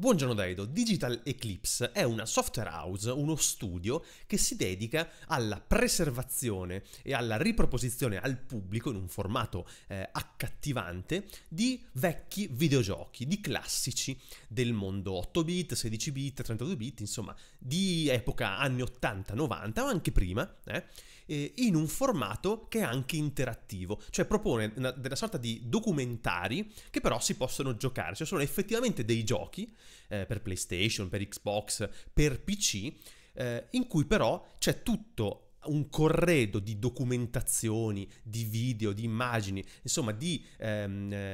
Buongiorno Daido, Digital Eclipse è una software house, uno studio che si dedica alla preservazione e alla riproposizione al pubblico in un formato accattivante di vecchi videogiochi, di classici del mondo 8-bit, 16-bit, 32-bit, insomma di epoca anni 80-90 o anche prima, in un formato che è anche interattivo, cioè propone una sorta di documentari che però si possono giocare, cioè sono effettivamente dei giochi per PlayStation, per Xbox, per PC, in cui però c'è tutto un corredo di documentazioni, di video, di immagini, insomma di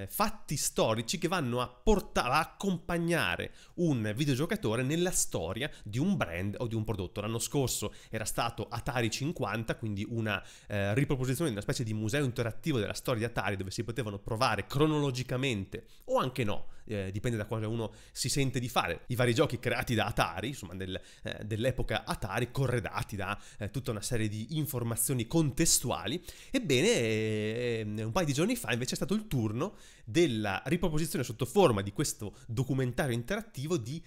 fatti storici che vanno a portare, a accompagnare un videogiocatore nella storia di un brand o di un prodotto. L'anno scorso era stato Atari 50, quindi una riproposizione di una specie di museo interattivo della storia di Atari, dove si potevano provare cronologicamente o anche no, dipende da cosa uno si sente di fare, i vari giochi creati da Atari, insomma dell'epoca Atari, corredati da tutta una serie di informazioni contestuali. Ebbene, un paio di giorni fa invece è stato il turno della riproposizione sotto forma di questo documentario interattivo di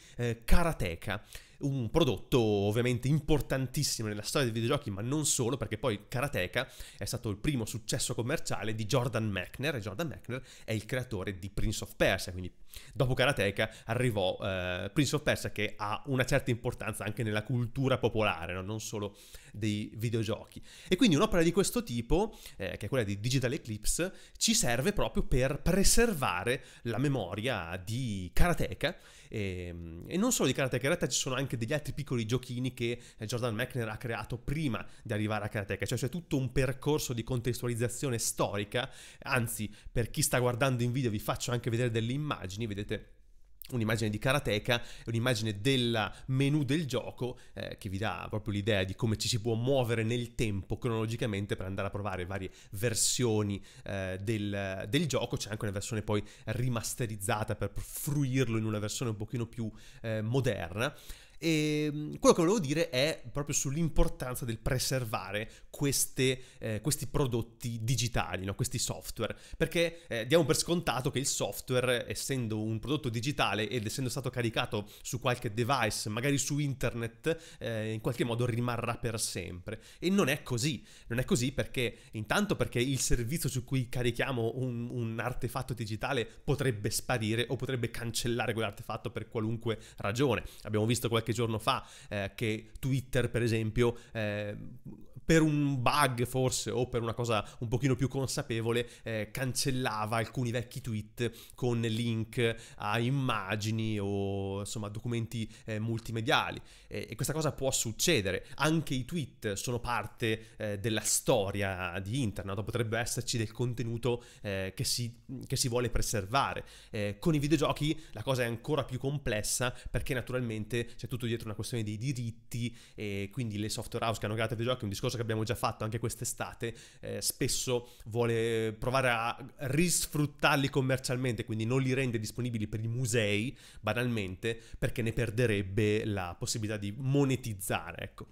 Karateka, un prodotto ovviamente importantissimo nella storia dei videogiochi, ma non solo, perché poi Karateka è stato il primo successo commerciale di Jordan Mechner, e Jordan Mechner è il creatore di Prince of Persia, quindi dopo Karateka arrivò Prince of Persia, che ha una certa importanza anche nella cultura popolare, no? Non solo dei videogiochi. E quindi un'opera di questo tipo, che è quella di Digital Eclipse, ci serve proprio per preservare la memoria di Karateka, e non solo di Karateka, in realtà ci sono anche degli altri piccoli giochini che Jordan Mechner ha creato prima di arrivare a Karateka, cioè c'è tutto un percorso di contestualizzazione storica. Anzi, per chi sta guardando in video vi faccio anche vedere delle immagini, vedete un'immagine di Karateka, un'immagine del menu del gioco, che vi dà proprio l'idea di come ci si può muovere nel tempo cronologicamente per andare a provare varie versioni del gioco. C'è anche una versione poi rimasterizzata per fruirlo in una versione un pochino più moderna. E quello che volevo dire è proprio sull'importanza del preservare questi prodotti digitali, no? Questi software, perché diamo per scontato che il software, essendo un prodotto digitale ed essendo stato caricato su qualche device, magari su internet, in qualche modo rimarrà per sempre. E non è così, non è così, perché intanto perché il servizio su cui carichiamo un artefatto digitale potrebbe sparire o potrebbe cancellare quell'artefatto per qualunque ragione. Abbiamo visto qualche giorno fa che Twitter, per esempio, per un bug forse o per una cosa un pochino più consapevole, cancellava alcuni vecchi tweet con link a immagini o insomma documenti multimediali, e questa cosa può succedere. Anche i tweet sono parte della storia di internet, potrebbe esserci del contenuto che si vuole preservare. Con i videogiochi la cosa è ancora più complessa, perché naturalmente c'è tutto dietro una questione dei diritti, e quindi le software house che hanno creato i videogiochi, un discorso che abbiamo già fatto anche quest'estate, spesso vuole provare a risfruttarli commercialmente, quindi non li rende disponibili per i musei banalmente, perché ne perderebbe la possibilità di monetizzare, ecco.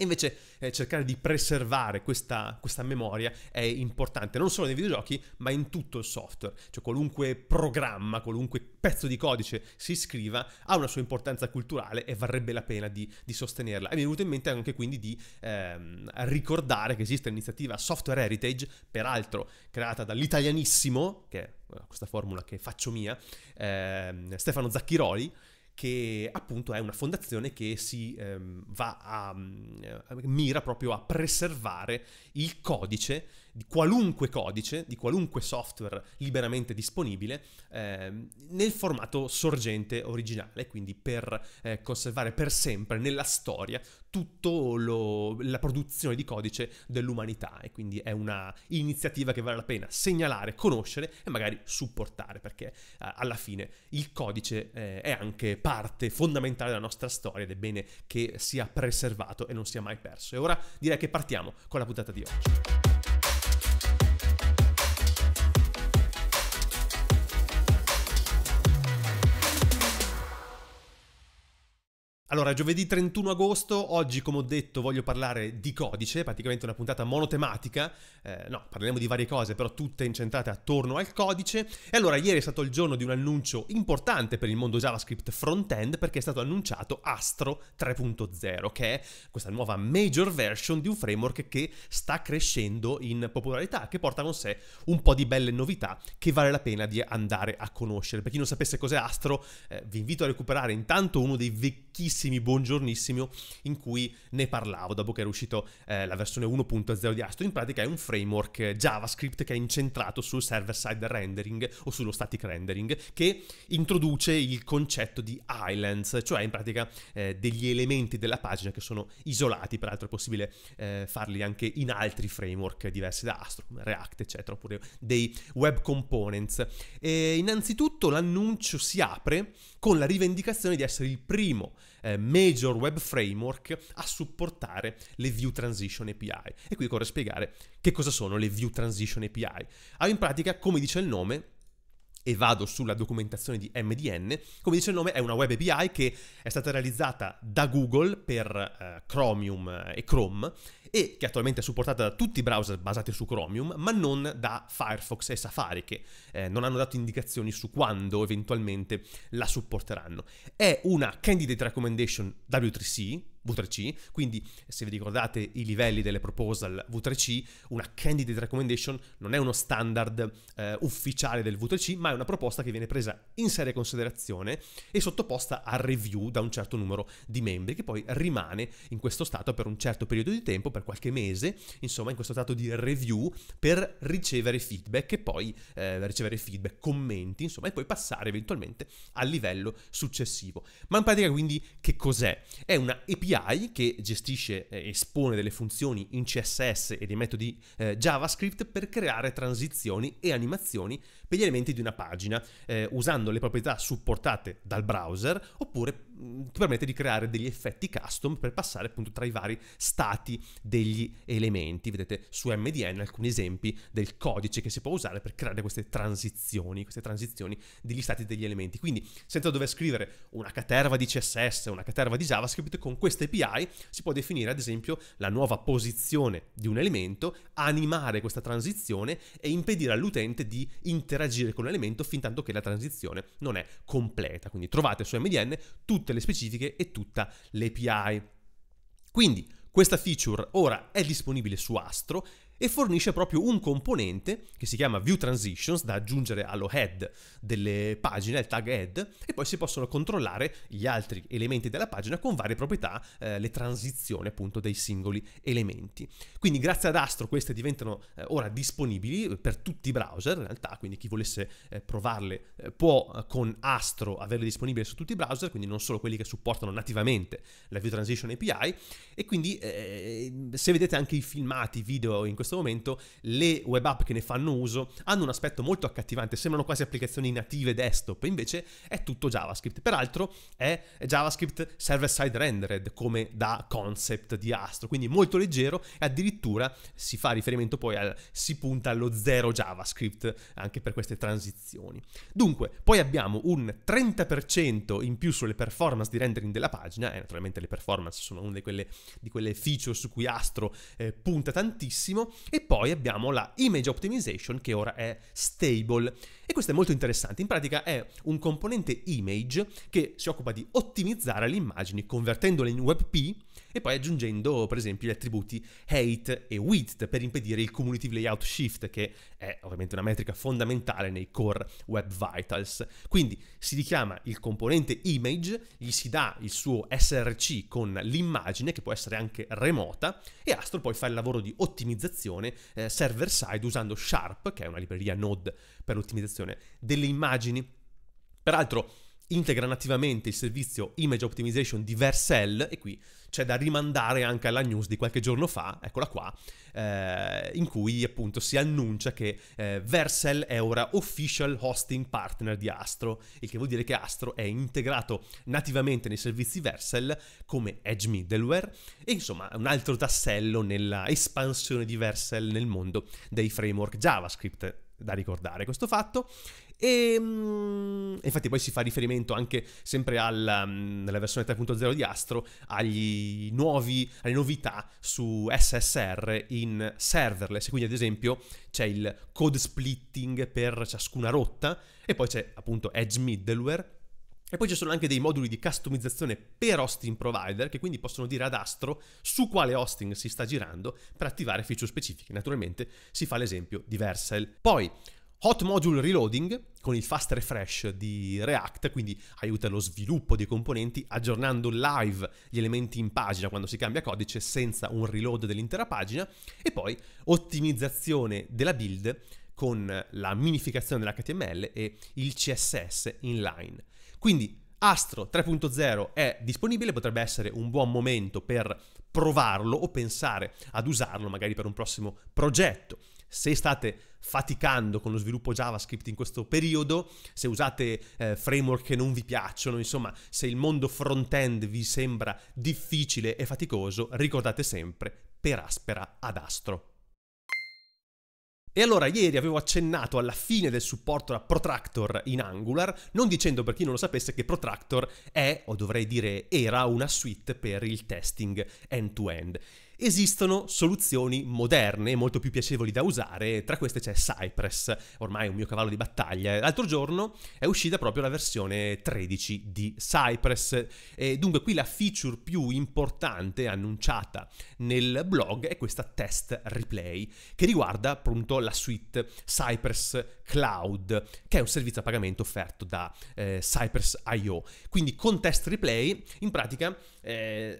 E invece cercare di preservare questa memoria è importante, non solo nei videogiochi ma in tutto il software, cioè qualunque programma, qualunque pezzo di codice si scriva ha una sua importanza culturale e varrebbe la pena di sostenerla. E mi è venuto in mente anche quindi di ricordare che esiste l'iniziativa Software Heritage, peraltro creata dall'italianissimo, che è questa formula che faccio mia, Stefano Zacchiroli, che appunto è una fondazione che si mira proprio a preservare il codice, di qualunque codice, di qualunque software liberamente disponibile, nel formato sorgente originale, quindi per conservare per sempre nella storia tutto la produzione di codice dell'umanità. E quindi è una iniziativa che vale la pena segnalare, conoscere e magari supportare, perché alla fine il codice è anche parte fondamentale della nostra storia ed è bene che sia preservato e non sia mai perso. E ora direi che partiamo con la puntata di oggi. Allora, giovedì 31 agosto, oggi come ho detto voglio parlare di codice, praticamente una puntata monotematica, no, parleremo di varie cose però tutte incentrate attorno al codice. E allora ieri è stato il giorno di un annuncio importante per il mondo JavaScript front-end, perché è stato annunciato Astro 3.0, che è questa nuova major version di un framework che sta crescendo in popolarità, che porta con sé un po' di belle novità che vale la pena di andare a conoscere. Per chi non sapesse cos'è Astro, vi invito a recuperare intanto uno dei vecchissimi Buongiornissimo in cui ne parlavo dopo che era uscito la versione 1.0 di Astro. In pratica è un framework JavaScript che è incentrato sul server-side rendering o sullo static rendering, che introduce il concetto di islands, cioè in pratica degli elementi della pagina che sono isolati. Peraltro è possibile farli anche in altri framework diversi da Astro, come React eccetera, oppure dei web components. E innanzitutto l'annuncio si apre con la rivendicazione di essere il primo major web framework a supportare le View Transition API. E qui occorre spiegare che cosa sono le View Transition API. Allora, in pratica, come dice il nome, e vado sulla documentazione di MDN, come dice il nome, è una web API che è stata realizzata da Google per Chromium e Chrome, e che attualmente è supportata da tutti i browser basati su Chromium, ma non da Firefox e Safari, che non hanno dato indicazioni su quando eventualmente la supporteranno. È una candidate recommendation W3C, quindi se vi ricordate i livelli delle proposal W3C, una candidate recommendation non è uno standard ufficiale del W3C, ma è una proposta che viene presa in seria considerazione e sottoposta a review da un certo numero di membri, che poi rimane in questo stato per un certo periodo di tempo, per qualche mese, insomma in questo stato di review, per ricevere feedback e poi commenti, insomma, e poi passare eventualmente al livello successivo. Ma in pratica quindi che cos'è? È una API che gestisce e espone delle funzioni in CSS e dei metodi JavaScript per creare transizioni e animazioni per gli elementi di una pagina, usando le proprietà supportate dal browser, oppure ti permette di creare degli effetti custom per passare appunto tra i vari stati degli elementi. Vedete su MDN alcuni esempi del codice che si può usare per creare queste transizioni degli stati degli elementi. Quindi senza dover scrivere una caterva di CSS, una caterva di JavaScript, con questa API si può definire ad esempio la nuova posizione di un elemento, animare questa transizione e impedire all'utente di interagire con l'elemento fin tanto che la transizione non è completa. Quindi trovate su MDN tutte le specifiche e tutta l'API. Quindi questa feature ora è disponibile su Astro e fornisce proprio un componente che si chiama View Transitions, da aggiungere allo head delle pagine, al tag head, e poi si possono controllare gli altri elementi della pagina con varie proprietà, le transizioni appunto dei singoli elementi. Quindi grazie ad Astro queste diventano ora disponibili per tutti i browser in realtà, quindi chi volesse provarle può con Astro averle disponibili su tutti i browser, quindi non solo quelli che supportano nativamente la View Transition API. E quindi se vedete anche i filmati, video in questo momento, le web app che ne fanno uso hanno un aspetto molto accattivante, sembrano quasi applicazioni native desktop, invece è tutto JavaScript. Peraltro è JavaScript server-side rendered, come da concept di Astro, quindi molto leggero, e addirittura si fa riferimento poi si punta allo zero JavaScript anche per queste transizioni. Dunque, poi abbiamo un 30% in più sulle performance di rendering della pagina, e naturalmente le performance sono una di quelle feature su cui Astro punta tantissimo. E poi abbiamo la image optimization, che ora è stable, e questo è molto interessante. In pratica è un componente image che si occupa di ottimizzare le immagini convertendole in WebP e poi aggiungendo per esempio gli attributi height e width per impedire il cumulative layout shift, che è ovviamente una metrica fondamentale nei core web vitals. Quindi si richiama il componente image, gli si dà il suo src con l'immagine, che può essere anche remota, e Astro poi fa il lavoro di ottimizzazione server side usando Sharp, che è una libreria Node per l'ottimizzazione delle immagini. Peraltro integra nativamente il servizio Image Optimization di Vercel, e qui c'è da rimandare anche alla news di qualche giorno fa, eccola qua, in cui appunto si annuncia che Vercel è ora official hosting partner di Astro, il che vuol dire che Astro è integrato nativamente nei servizi Vercel come Edge Middleware, e insomma un altro tassello nella espansione di Vercel nel mondo dei framework JavaScript. Da ricordare questo fatto. E infatti poi si fa riferimento anche sempre nella versione 3.0 di Astro alle novità su SSR in serverless. Quindi ad esempio c'è il code splitting per ciascuna rotta, e poi c'è appunto edge middleware, e poi ci sono anche dei moduli di customizzazione per hosting provider, che quindi possono dire ad Astro su quale hosting si sta girando per attivare feature specifiche. Naturalmente si fa l'esempio di Vercel. Poi Hot Module Reloading con il fast refresh di React, quindi aiuta lo sviluppo dei componenti aggiornando live gli elementi in pagina quando si cambia codice, senza un reload dell'intera pagina. E poi ottimizzazione della build con la minificazione dell'HTML e il CSS inline. Quindi Astro 3.0 è disponibile, potrebbe essere un buon momento per provarlo o pensare ad usarlo magari per un prossimo progetto. Se state faticando con lo sviluppo JavaScript in questo periodo, se usate framework che non vi piacciono, insomma, se il mondo front-end vi sembra difficile e faticoso, ricordate sempre per aspera ad Astro. E allora, ieri avevo accennato alla fine del supporto a Protractor in Angular, non dicendo, per chi non lo sapesse, che Protractor è, o dovrei dire era, una suite per il testing end-to-end. Esistono soluzioni moderne, molto più piacevoli da usare, tra queste c'è Cypress, ormai un mio cavallo di battaglia. L'altro giorno è uscita proprio la versione 13 di Cypress, e dunque qui la feature più importante annunciata nel blog è questa test replay, che riguarda appunto la suite Cypress Cloud, che è un servizio a pagamento offerto da Cypress.io. Quindi con test replay, in pratica,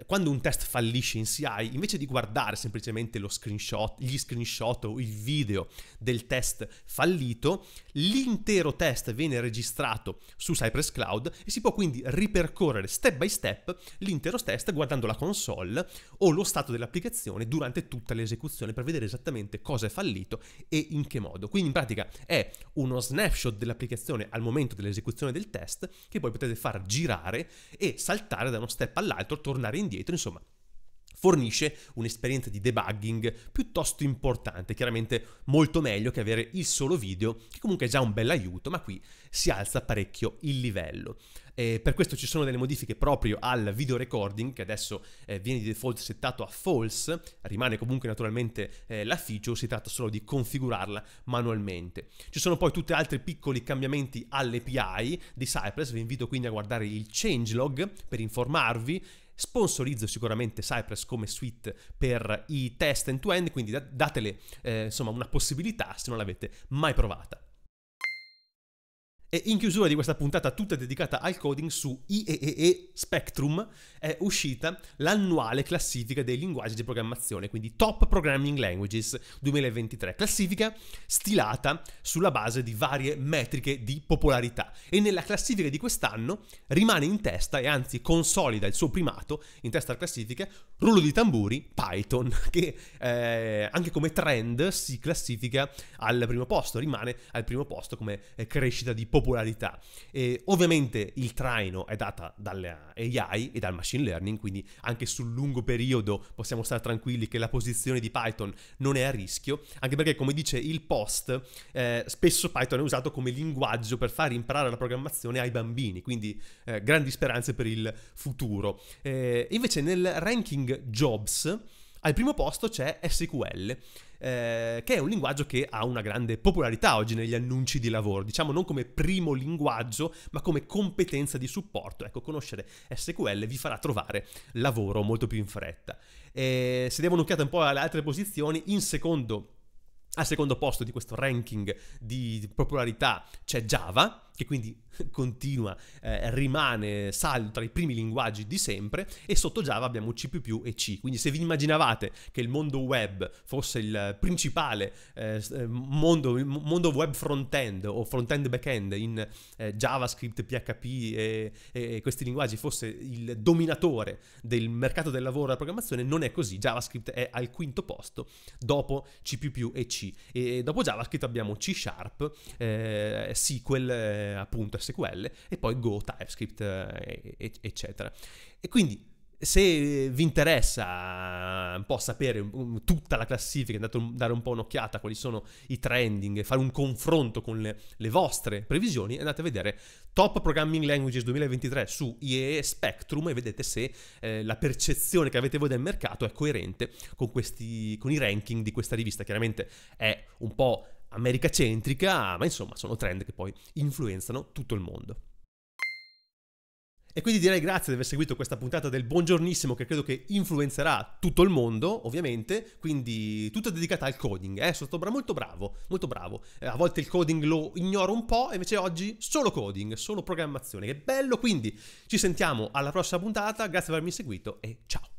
quando un test fallisce in CI, invece di guardare semplicemente lo screenshot, gli screenshot o il video del test fallito, l'intero test viene registrato su Cypress Cloud e si può quindi ripercorrere step by step l'intero test guardando la console o lo stato dell'applicazione durante tutta l'esecuzione, per vedere esattamente cosa è fallito e in che modo. Quindi in pratica è uno snapshot dell'applicazione al momento dell'esecuzione del test, che poi potete far girare e saltare da uno step all'altro, tornare indietro, insomma fornisce un'esperienza di debugging piuttosto importante, chiaramente molto meglio che avere il solo video, che comunque è già un bel aiuto, ma qui si alza parecchio il livello. Per questo ci sono delle modifiche proprio al video recording, che adesso viene di default settato a false, rimane comunque naturalmente la feature, si tratta solo di configurarla manualmente. Ci sono poi tutti altri piccoli cambiamenti all'API di Cypress, vi invito quindi a guardare il changelog per informarvi. Sponsorizzo sicuramente Cypress come suite per i test end-to-end, quindi datele insomma una possibilità se non l'avete mai provata. E in chiusura di questa puntata tutta dedicata al coding, su IEEE Spectrum è uscita l'annuale classifica dei linguaggi di programmazione, quindi Top Programming Languages 2023, classifica stilata sulla base di varie metriche di popolarità, e nella classifica di quest'anno rimane in testa, e anzi consolida il suo primato in testa alla classifica, rullo di tamburi, Python, che anche come trend si classifica al primo posto, rimane al primo posto come crescita di popolarità. E ovviamente il traino è data dall'AI e dal machine learning, quindi anche sul lungo periodo possiamo stare tranquilli che la posizione di Python non è a rischio, anche perché, come dice il post, spesso Python è usato come linguaggio per far imparare la programmazione ai bambini, quindi grandi speranze per il futuro. Invece nel ranking Jobs al primo posto c'è SQL, che è un linguaggio che ha una grande popolarità oggi negli annunci di lavoro, diciamo non come primo linguaggio ma come competenza di supporto. Ecco, conoscere SQL vi farà trovare lavoro molto più in fretta. Se devo un'occhiata un po' alle altre posizioni, al secondo posto di questo ranking di popolarità c'è Java, che quindi continua, rimane saldo tra i primi linguaggi di sempre, e sotto Java abbiamo C++ e C. Quindi se vi immaginavate che il mondo web fosse il principale mondo web front-end o front-end back-end in JavaScript, PHP e questi linguaggi fosse il dominatore del mercato del lavoro e della programmazione, non è così. JavaScript è al quinto posto dopo C++ e C, e dopo JavaScript abbiamo C#, SQL, appunto SQL, e poi Go, TypeScript, eccetera. E quindi Se vi interessa un po' sapere tutta la classifica, andate a dare un po' un'occhiata a quali sono i trending, fare un confronto con le vostre previsioni, andate a vedere Top Programming Languages 2023 su IEEE Spectrum e vedete se la percezione che avete voi del mercato è coerente con i ranking di questa rivista. Chiaramente è un po' americacentrica, ma insomma sono trend che poi influenzano tutto il mondo. E quindi direi grazie di aver seguito questa puntata del Buongiornissimo, che credo che influenzerà tutto il mondo, ovviamente, quindi tutta dedicata al coding. Sono stato molto bravo, molto bravo. A volte il coding lo ignoro un po', invece oggi solo coding, solo programmazione, che bello. Quindi ci sentiamo alla prossima puntata, grazie per avermi seguito e ciao!